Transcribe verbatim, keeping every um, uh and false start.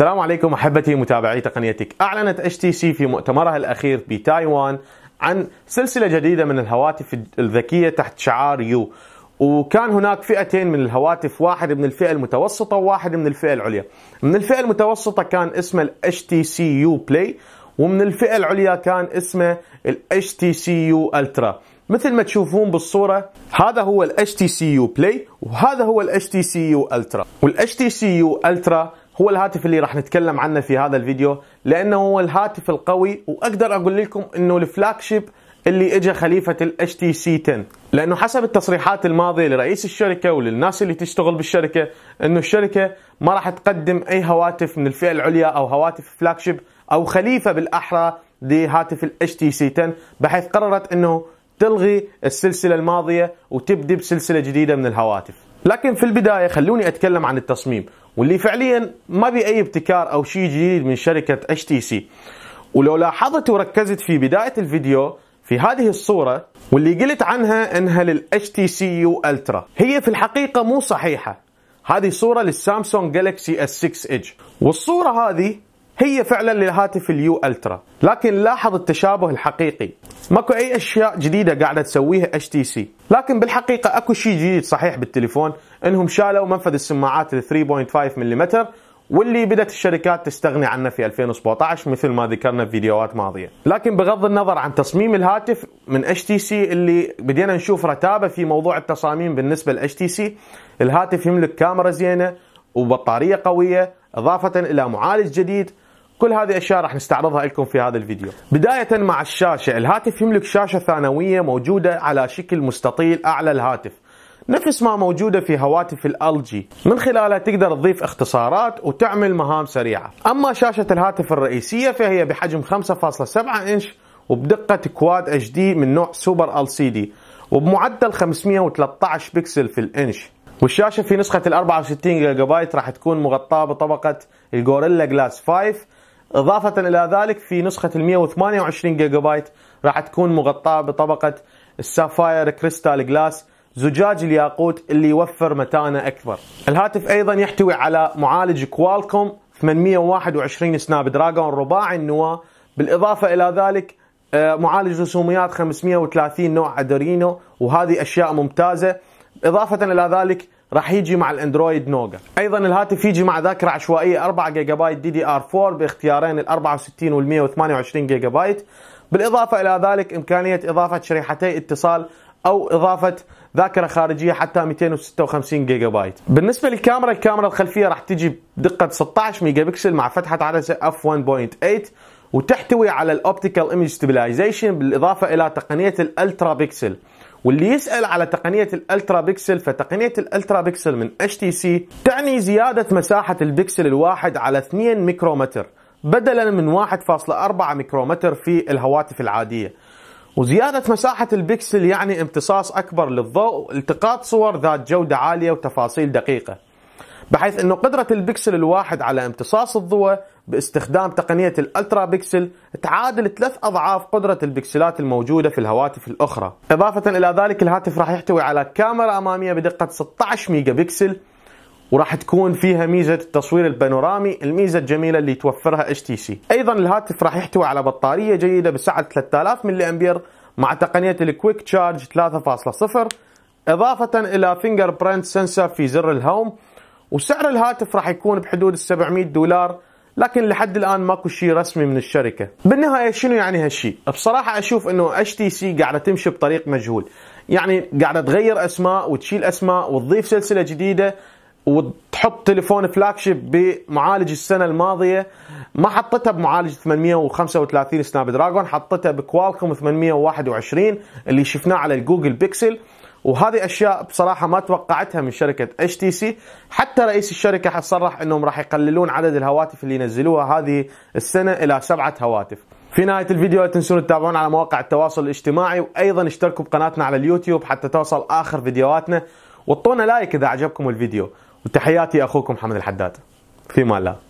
السلام عليكم أحبتي متابعي تقنيتك. أعلنت إتش تي سي في مؤتمرها الأخير بتايوان عن سلسلة جديدة من الهواتف الذكية تحت شعار يو، وكان هناك فئتين من الهواتف، واحد من الفئة المتوسطة وواحد من الفئة العليا. من الفئة المتوسطة كان اسمه ال إتش تي سي يو Play، ومن الفئة العليا كان اسمه ال إتش تي سي يو Ultra. مثل ما تشوفون بالصورة، هذا هو ال إتش تي سي يو Play وهذا هو ال إتش تي سي يو Ultra. وال إتش تي سي يو Ultra هو الهاتف اللي راح نتكلم عنه في هذا الفيديو، لانه هو الهاتف القوي، واقدر اقول لكم انه الفلاج شيب اللي اجى خليفه ال إتش تي سي عشرة، لانه حسب التصريحات الماضيه لرئيس الشركه وللناس اللي تشتغل بالشركه انه الشركه ما راح تقدم اي هواتف من الفئه العليا او هواتف فلاج شيب او خليفه بالاحرى لهاتف ال إتش تي سي عشرة، بحيث قررت انه تلغي السلسله الماضيه وتبدي بسلسله جديده من الهواتف. لكن في البدايه خلوني اتكلم عن التصميم، واللي فعليا ما بي اي ابتكار او شيء جديد من شركه إتش تي سي. ولو لاحظت وركزت في بدايه الفيديو في هذه الصوره واللي قلت عنها انها لل إتش تي سي يو Ultra، هي في الحقيقه مو صحيحه. هذه صوره للسامسونج جالكسي إس ستة ايدج، والصوره هذه هي فعلا للهاتف اليو الترا، لكن لاحظ التشابه الحقيقي. ماكو اي اشياء جديده قاعده تسويها إتش تي سي، لكن بالحقيقه اكو شيء جديد صحيح بالتليفون، انهم شالوا منفذ السماعات ال ثلاثة فاصلة خمسة ملم واللي بدات الشركات تستغني عنه في ألفين وسبعطعش مثل ما ذكرنا في فيديوهات ماضيه. لكن بغض النظر عن تصميم الهاتف من إتش تي سي اللي بدينا نشوف رتابه في موضوع التصاميم، بالنسبه ل إتش تي سي الهاتف يملك كاميرا زينه وبطاريه قويه اضافه الى معالج جديد. كل هذه الاشياء راح نستعرضها لكم في هذا الفيديو. بداية مع الشاشة، الهاتف يملك شاشة ثانوية موجودة على شكل مستطيل اعلى الهاتف، نفس ما موجودة في هواتف ال جي، من خلالها تقدر تضيف اختصارات وتعمل مهام سريعة. اما شاشة الهاتف الرئيسية فهي بحجم خمسة فاصلة سبعة انش وبدقة كواد اتش دي من نوع سوبر ال سي دي، وبمعدل خمسمئة وثلاثطعش بكسل في الانش. والشاشة في نسخة ال أربعة وستين جيجا بايت راح تكون مغطاة بطبقة الجوريلا جلاس خمسة، إضافة إلى ذلك في نسخة ال مئة وثمانية وعشرين جيجا بايت راح تكون مغطاة بطبقة السافاير كريستال جلاس، زجاج الياقوت اللي يوفر متانة أكبر. الهاتف أيضا يحتوي على معالج كوالكوم ثمانمئة وواحد وعشرين سناب دراجون رباعي النواة، بالإضافة إلى ذلك معالج رسوميات خمسمئة وثلاثين نوع أدرينو، وهذه أشياء ممتازة. إضافة إلى ذلك راح يجي مع الاندرويد نوغا. ايضا الهاتف يجي مع ذاكره عشوائيه أربعة جيجا بايت دي دي آر أربعة باختيارين ال أربعة وستين وال مئة وثمانية وعشرين جيجا بايت، بالاضافه الى ذلك امكانيه اضافه شريحتي اتصال او اضافه ذاكره خارجيه حتى مئتين وستة وخمسين جيجا بايت. بالنسبه للكاميرا، الكاميرا الخلفيه راح تجي بدقه ستطعش ميجا بكسل مع فتحه عدسه اف واحد فاصلة ثمانية، وتحتوي على الاوبتيكال ايمج ستابلايزيشن، بالاضافه الى تقنيه الالترا بيكسل. واللي يسأل على تقنية الألترا بيكسل، فتقنية الألترا بيكسل من إتش تي سي تعني زيادة مساحة البكسل الواحد على اثنين ميكرومتر بدلا من واحد فاصلة أربعة ميكرومتر في الهواتف العادية. وزيادة مساحة البكسل يعني امتصاص أكبر للضوء، التقاط صور ذات جودة عالية وتفاصيل دقيقة، بحيث أنه قدرة البكسل الواحد على امتصاص الضوء باستخدام تقنية الألترا بيكسل تعادل ثلاث أضعاف قدرة البكسلات الموجودة في الهواتف الأخرى. إضافة إلى ذلك الهاتف راح يحتوي على كاميرا أمامية بدقة ستطعش ميجا بكسل، وراح تكون فيها ميزة التصوير البانورامي، الميزة الجميلة اللي توفرها إتش تي سي. أيضا الهاتف راح يحتوي على بطارية جيدة بسعة ثلاثة آلاف ملي أمبير مع تقنية الكويك تشارج ثلاثة فاصلة صفر، إضافة إلى فينجر برنت سنسر في زر الهوم. وسعر الهاتف راح يكون بحدود السبعمئة دولار، لكن لحد الآن ماكو شيء رسمي من الشركة. بالنهاية شنو يعني هالشيء؟ بصراحة أشوف إنه إتش تي سي قاعدة تمشي بطريق مجهول، يعني قاعدة تغير أسماء وتشيل أسماء وتضيف سلسلة جديدة وتحط تليفون فلاج شيب بمعالج السنة الماضية، ما حطتها بمعالج ثمانمئة وخمسة وثلاثين سناب دراجون، حطتها بكوالكوم ثمانمئة وواحد وعشرين اللي شفناه على الجوجل بيكسل. وهذه أشياء بصراحة ما توقعتها من شركة إتش تي سي، حتى رئيس الشركة صرح أنهم راح يقللون عدد الهواتف اللي ينزلوها هذه السنة إلى سبعة هواتف. في نهاية الفيديو لا تنسون تتابعونا على مواقع التواصل الاجتماعي، وأيضا اشتركوا بقناتنا على اليوتيوب حتى توصل آخر فيديوهاتنا، وطونا لايك إذا عجبكم الفيديو. وتحياتي أخوكم محمد الحداد، في مال الله.